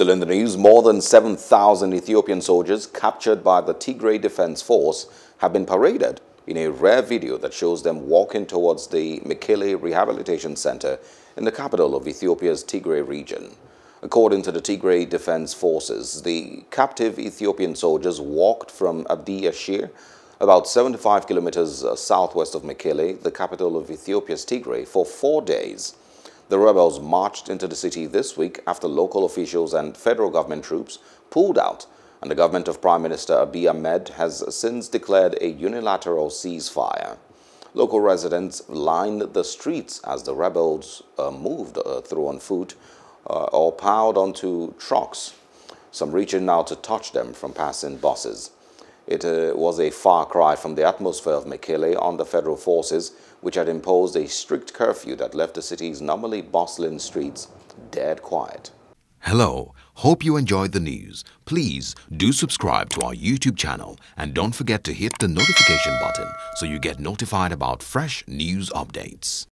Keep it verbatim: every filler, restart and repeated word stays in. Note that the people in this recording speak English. Still in the news, more than seven thousand Ethiopian soldiers captured by the Tigray Defense Force have been paraded in a rare video that shows them walking towards the Mekelle Rehabilitation Center in the capital of Ethiopia's Tigray region. According to the Tigray Defense Forces, the captive Ethiopian soldiers walked from Abdi Ashir, about seventy-five kilometers southwest of Mekelle, the capital of Ethiopia's Tigray, for four days. The rebels marched into the city this week after local officials and federal government troops pulled out, and the government of Prime Minister Abiy Ahmed has since declared a unilateral ceasefire. Local residents lined the streets as the rebels uh, moved uh, through on foot uh, or piled onto trucks, some reaching out to touch them from passing buses. It uh, was a far cry from the atmosphere of Mekelle on the federal forces, which had imposed a strict curfew that left the city's normally bustling streets dead quiet. Hello, hope you enjoyed the news. Please do subscribe to our YouTube channel and don't forget to hit the notification button so you get notified about fresh news updates.